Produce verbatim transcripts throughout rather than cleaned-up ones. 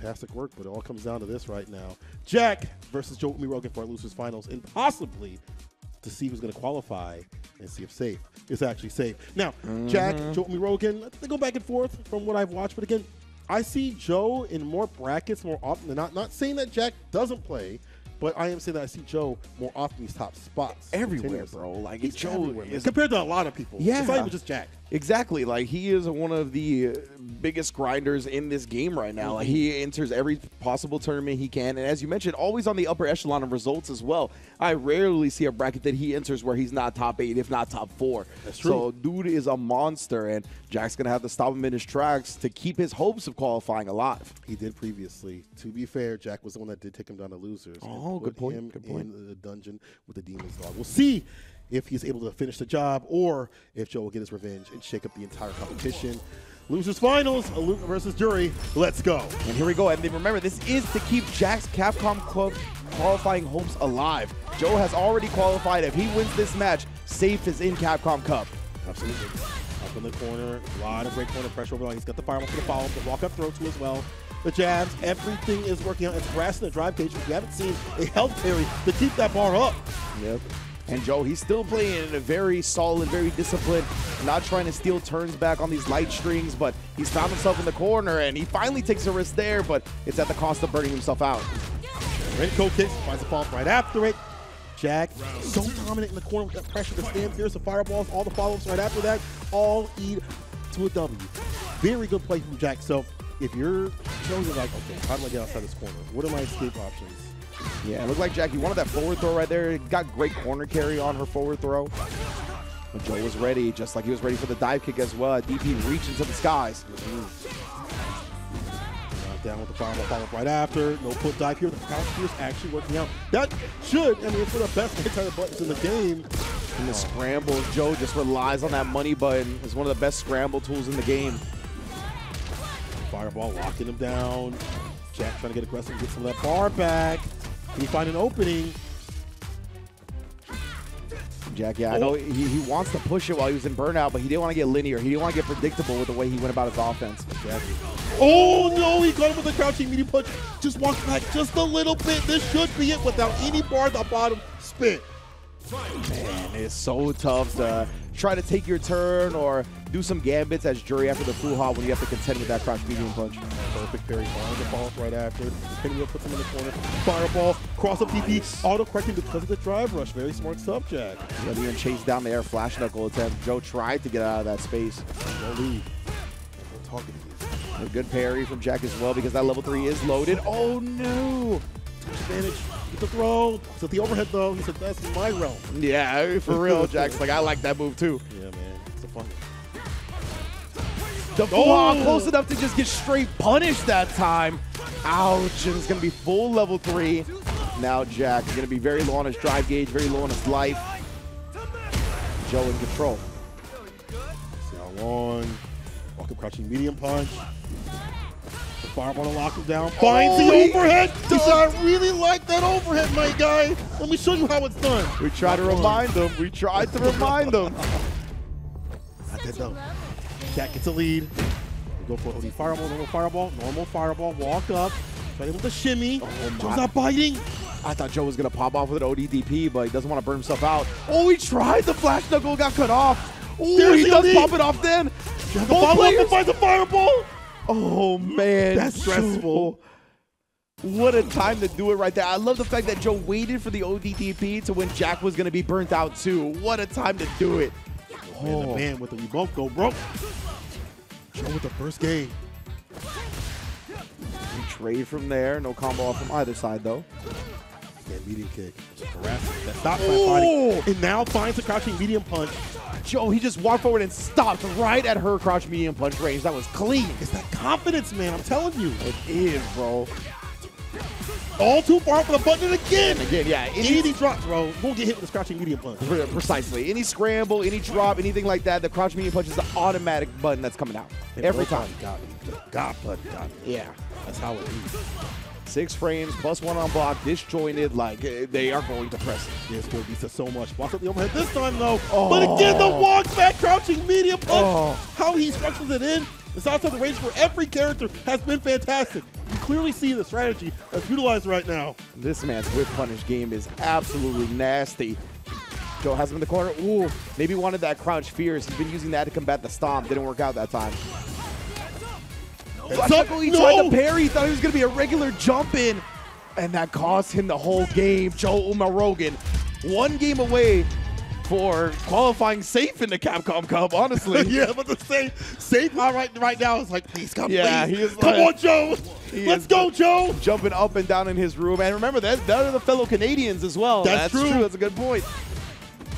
Fantastic work, but it all comes down to this right now. Jack versus Joe Umerogan for our Losers Finals, and possibly to see who's going to qualify and see if safe is actually safe. Now, mm-hmm. Jack, Joe Umerogan, they go back and forth from what I've watched, but again, I see Joe in more brackets more often than not. Not saying that Jack doesn't play, but I am saying that I see Joe more often in these top spots. Everywhere, bro. Like, it's Joe everywhere, is, compared to a lot of people. Yeah. It's not even just Jack. Exactly. Like, he is one of the biggest grinders in this game right now. Like, he enters every possible tournament he can. And as you mentioned, always on the upper echelon of results as well. I rarely see a bracket that he enters where he's not top eight, if not top four. That's true. So, dude is a monster. And Jack's going to have to stop him in his tracks to keep his hopes of qualifying alive. He did previously. To be fair, Jack was the one that did take him down to Losers. Oh, good point. Him good point. In the dungeon with the Demon's Dog. We'll see if he's able to finish the job, or if Joe will get his revenge and shake up the entire competition. Losers Finals, Aluk versus Juri. Let's go. And here we go. And remember, this is to keep Jack's Capcom Cup qualifying hopes alive. Joe has already qualified. If he wins this match, safe is in Capcom Cup. Absolutely. Up in the corner, a lot of great corner pressure over there. He's got the fireball for the follow-up, the walk-up throw too as well. The jabs, everything is working out. It's grassing the drive cage. If you haven't seen a health parry to keep that bar up. Yep. And Joe, he's still playing in a very solid, very disciplined, not trying to steal turns back on these light strings, but he's found himself in the corner, and he finally takes a risk there, but it's at the cost of burning himself out. Rinko Kiss finds a fall right after it. Jack, so dominant in the corner with that pressure, the stand pierce, the fireballs, all the follow-ups right after that, all lead to a W. Very good play from Jack. So if you're chosen, like, okay, how do I get outside this corner? What are my escape options? Yeah, it looked like Jackie wanted that forward throw right there. Got great corner carry on her forward throw. But Joe was ready, just like he was ready for the dive kick as well. D P reached into the skies. Mm-hmm. Down with the final follow-up right after. No put dive here. The power is actually working out. That should, I mean, it's one of the best anti buttons in the game. And the scramble, Joe just relies on that money button. It's one of the best scramble tools in the game. Fireball locking him down. Jack trying to get aggressive and get some of that bar back. Can he find an opening? Jack, yeah, oh. I know he, he wants to push it while he was in burnout, but he didn't want to get linear. He didn't want to get predictable with the way he went about his offense. Jack. Oh, no, he got him with a crouching meaty punch. Just walked back just a little bit. This should be it without any bar at the bottom spin. Man, it's so tough to try to take your turn or do some gambits as Juri after the Fuhajin when you have to contend with that crouch medium punch. Perfect parry, on the ball right after. Pinning wheel puts him in the corner. Fireball, cross up T P, auto-correcting because of the drive rush. Very smart stuff, Jack. He doesn't even chase down the air flash knuckle attempt. Joe tried to get out of that space. No lead. A good parry from Jack as well because that level three is loaded. Oh no! Advantage. Get the throw. So the overhead though, he said that's my realm. Yeah, for real, Jack's like I like that move too. Yeah, man, it's a fun one. The oh, close enough to just get straight punished that time. Ouch! And it's gonna be full level three. Now Jack is gonna be very low on his drive gauge, very low on his life. Joe in control. See how long? Walk up crouching medium punch. Fireball to lock him down. Finds oh, the overhead. I really like that overhead, my guy. Let me show you how it's done. We tried to remind them. We tried to remind them. Not that dumb. Jack gets a lead. We'll go for O D fireball, normal fireball, normal fireball. Walk up. Try to hit the shimmy. Oh, Joe's not biting. I thought Joe was going to pop off with an O D D P, but he doesn't want to burn himself out. Oh, he tried the flash knuckle, got cut off. Oh, there he does pop it off then. Both players find the fireball. Oh, man. That's stressful. What a time to do it right there. I love the fact that Joe waited for the O D D P to when Jack was going to be burnt out, too. What a time to do it. Oh, man, the man with the remote go broke. Joe with the first game. We trade from there. No combo off from either side, though. Yeah, medium kick. Harassing. That stops by fighting. And now finds a crouching medium punch. Joe, he just walked forward and stopped right at her crouch medium punch range. That was clean. It's that confidence, man. I'm telling you. It is, bro. All too far for the button again. And again, yeah. Any, any drops, bro. We'll get hit with this crouching medium punch. Precisely. Any scramble, any drop, anything like that, the crouch medium punch is the automatic button that's coming out. And every time. Got it. Got button. Got it. Yeah. That's how it is. Six frames, plus one on block, disjointed, like they are going to press it. Yes, Joe beats us so much. Walk up the overhead this time, though. Oh. But again, the walk back, crouching medium punch. Oh. How he structures it in. It's outside the range for every character has been fantastic. clearly see the strategy that's utilized right now. This man's whip punish game is absolutely nasty. Joe has him in the corner. Ooh, maybe wanted that crouch fierce. He's been using that to combat the stomp. Didn't work out that time. Luckily, he tried to parry. He thought it was going to be a regular jump in, and that cost him the whole game. Joe Umerogan, one game away for qualifying safe in the Capcom Cup, honestly. Yeah, but the safe, safe right, right now is like, please come, yeah, please. He is come like, on, Joe. Let's go, Joe. Jumping up and down in his room. And remember, that's, that are the fellow Canadians as well. That's, that's true. true. That's a good point.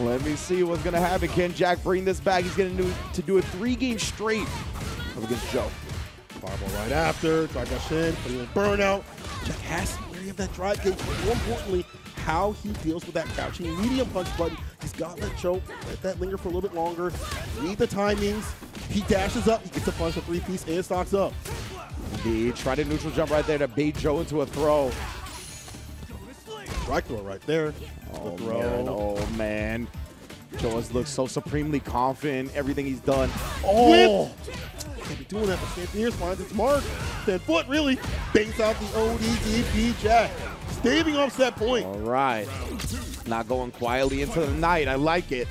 Let me see what's going to happen. Can Jack bring this back? He's going to, to do a three-game straight up against Joe. Fireball right after. Drive got in, but he was burnout. Jack has to be of that drive game. More importantly, how he deals with that crouching medium punch button. He's got that choke, let that linger for a little bit longer. Read the timings. He dashes up, he gets a punch, a three-piece, and stocks up. He tried a neutral jump right there to bait Joe into a throw. Right throw right there. Oh, the throw. Man. Oh, man. Joe has looked so supremely confident, everything he's done. Oh! Whip. Can't be doing that, but Stan Pierce finds its mark. That foot really bangs out the O D D P Jack. Staving off that point. All right. Not going quietly into the night. I like it.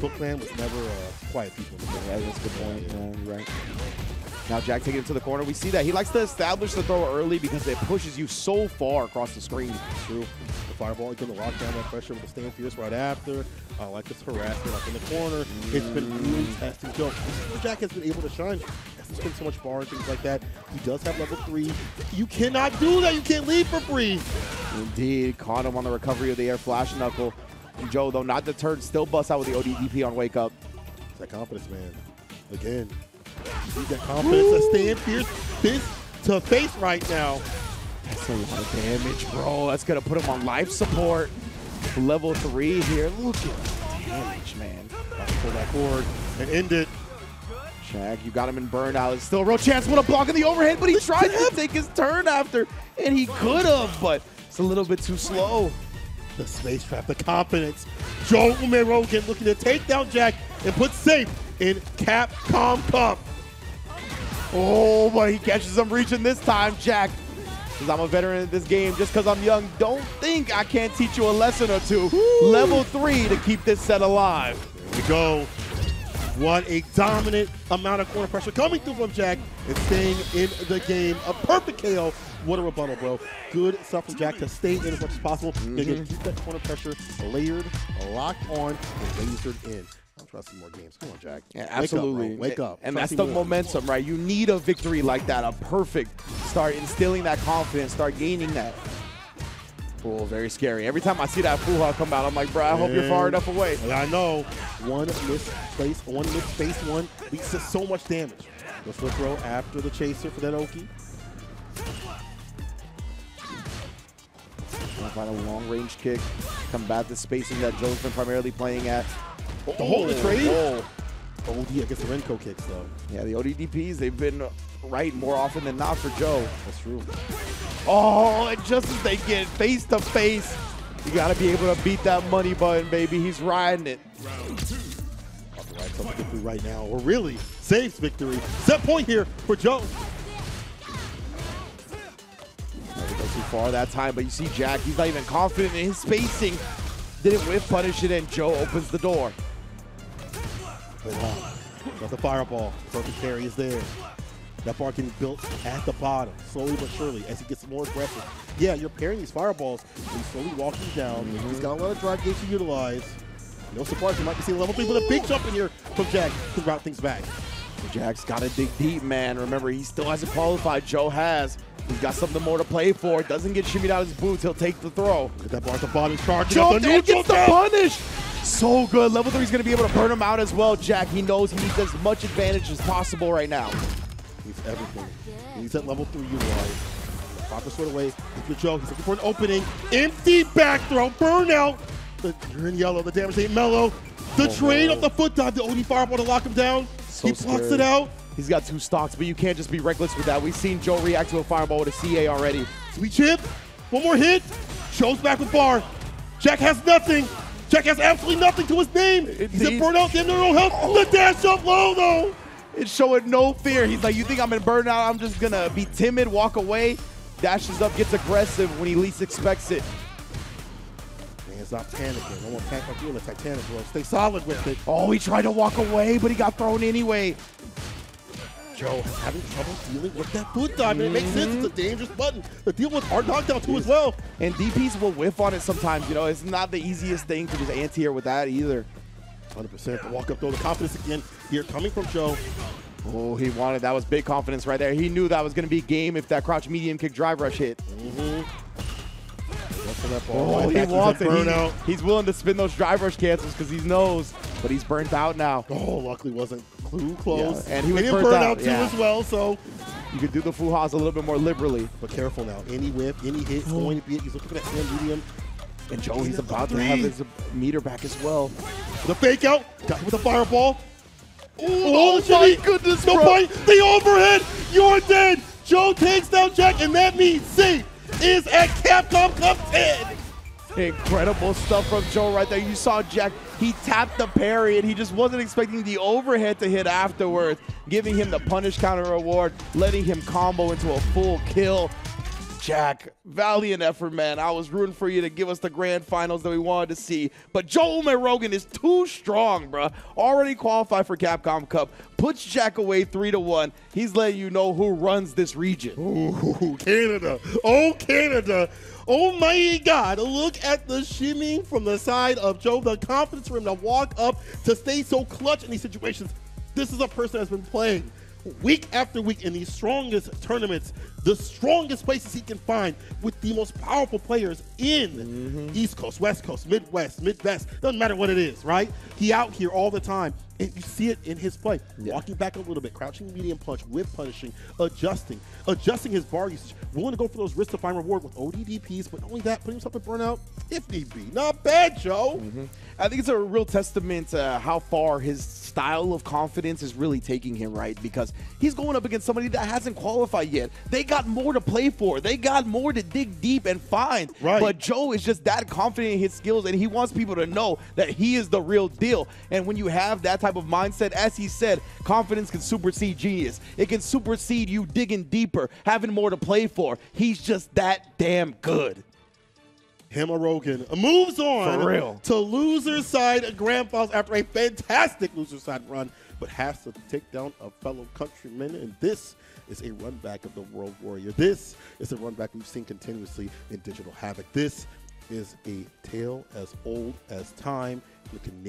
Bookman was never uh, quiet people. Yeah, that's a good point. Yeah, right. Now Jack taking it to the corner. We see that. He likes to establish the throw early because it pushes you so far across the screen. It's true. The fireball, he's going to lock down that pressure with the Stan Fierce right after. I uh, like this harassment up in the corner. Mm. It's been really testing Joe. Jack has been able to shine. There's been so much bar and things like that. He does have level three. You cannot do that. You can't leave for free. Indeed. Caught him on the recovery of the air flash knuckle. And Joe, though not deterred, still busts out with the O D D P on wake up. It's that confidence, man. Again, you need that confidence to stay in fierce fist to face right now. That's a lot of damage, bro. That's going to put him on life support. Level three here. Look at the damage, man. Pull that forward and end it. Jack, you got him in burnout. It's still a real chance. What a block in the overhead, but he tried to take his turn after, and he could have, but it's a little bit too slow. The space trap, the confidence. Joe Umerogan looking to take down Jack and put safe in Capcom Cup. Oh, but he catches him reaching this time, Jack. Because I'm a veteran of this game, just because I'm young, don't think I can't teach you a lesson or two. Woo. Level three to keep this set alive. Here we go. What a dominant amount of corner pressure coming through from Jack and staying in the game. A perfect K O. What a rebuttal, bro. Good stuff from Jack to stay in as much as possible. Mm-hmm. Again, keep that corner pressure layered, locked on, and lasered in. I'm trying to see more games. Come on, Jack. Yeah, absolutely. Wake up. Bro. Wake up. And that's the momentum, right? You need a victory like that, a perfect. Start instilling that confidence. Start gaining that. Oh, very scary. Every time I see that Fuha come out, I'm like, bro, I hope you're far enough away. I know. One misplaced, one misplaced one leads to so much damage. The flip throw after the chaser for that Oki. Gonna find a long range kick, combat the spacing that Joe's been primarily playing at. Oh, the whole the trade. Oh, oh yeah, I guess the Rinko kicks though. Yeah, the O D D Ps, they've been right more often than not for Joe. That's true. Oh, and just as they get face to face, you gotta be able to beat that money button, baby. He's riding it. Round two. All right, so victory right now, or really saves victory. Set point here for Joe. Never go too far that time, but you see Jack, he's not even confident in his spacing. Didn't whip punish it, and Joe opens the door. Got the fireball. Perfect carry is there. That bar getting built at the bottom, slowly but surely, as he gets more aggressive. Yeah, you're parrying these fireballs, and he's slowly walking down. Mm-hmm. He's got a lot of drive gates to utilize. No surprise, you might be seeing level three with a big jump in here from Jack to route things back. Jack's got to dig deep, man. Remember, he still hasn't qualified. Joe has. He's got something more to play for. Doesn't get shimmied out of his boots. He'll take the throw. Look at that bar at the bottom. Charging Joe up the neutral gets the punish. So good. Level three is going to be able to burn him out as well, Jack. He knows he needs as much advantage as possible right now. He's everything. He's at level three, you are. Pop the sword away. If you're Joe, he's looking for an opening. Empty back throw. Burnout. The green yellow. The damage ain't mellow. The oh, trade of the foot dive. The O D fireball to lock him down. So he blocks scary. It out. He's got two stocks, but you can't just be reckless with that. We've seen Joe react to a fireball with a C A already. Sweet chip. One more hit. Joe's back with bar. Jack has nothing. Jack has absolutely nothing to his name. Indeed. He's a burnout. Damn, no, no health. Oh. The dash up low, though. It's showing no fear. He's like, you think I'm in burnout? I'm just gonna be timid, walk away. Dashes up, gets aggressive when he least expects it. Man's not panicking. I want to panic like you in the Titanic world. Stay solid with it. Oh, he tried to walk away, but he got thrown anyway. Joe having trouble dealing with that foot dive. It makes sense. It's a dangerous button to deal with our knockdown too as well. And D Ps will whiff on it sometimes. You know, it's not the easiest thing to just anti-air with that either. one hundred percent to walk up, throw the confidence again here coming from Joe. Oh, he wanted, that was big confidence right there. He knew that was going to be game if that crouch medium kick drive rush hit. Mm-hmm. That ball. Oh, right, he wants it. He, he's willing to spin those drive rush cancels because he knows, but he's burnt out now. Oh, luckily wasn't clue close. Yeah, and he was burnt, burnt out, out too yeah. as well, so. You could do the Fuhas a little bit more liberally. But careful now. Any whip, any hit, oh. going to be it. He's looking for that hand medium. And Joe, he's, he's about to have his meter back as well. The fake out, got with the fireball. Ooh, oh, oh my goodness, no point. The overhead, you're dead. Joe takes down Jack, and that means safe is at Capcom Cup ten. Incredible stuff from Joe right there. You saw Jack, he tapped the parry and he just wasn't expecting the overhead to hit afterwards, giving him the punish counter reward, letting him combo into a full kill. Jack, valiant effort, man. I was rooting for you to give us the grand finals that we wanted to see. But Joe Umerogan is too strong, bruh. Already qualified for Capcom Cup. Puts Jack away three to one. He's letting you know who runs this region. Ooh, Canada. Oh, Canada. Oh, my God. Look at the shimmying from the side of Joe. The confidence for him to walk up, to stay so clutch in these situations. This is a person that's been playing week after week in the strongest tournaments, the strongest places he can find with the most powerful players in mm-hmm. East Coast, West Coast, Midwest, Midwest, doesn't matter what it is, right? He out here all the time, and you see it in his play. Yeah. Walking back a little bit, crouching medium punch, whip punishing, adjusting, adjusting his bar usage, willing to go for those risks to find reward with O D D Ps, but not only that, putting himself in burnout if need be. Not bad, Joe. Mm-hmm. I think it's a real testament to how far his style of confidence is really taking him, right? Because he's going up against somebody that hasn't qualified yet. They got more to play for. They got more to dig deep and find. Right. But Joe is just that confident in his skills, and he wants people to know that he is the real deal. And when you have that type of mindset, as he said, confidence can supersede genius. It can supersede you digging deeper, having more to play for. He's just that damn good. Umerogan moves on for real to loser's side Grand Finals after a fantastic loser's side run, but has to take down a fellow countryman. And this is a run back of the World Warrior. This is a run back we've seen continuously in Digital Havoc. This is a tale as old as time. You can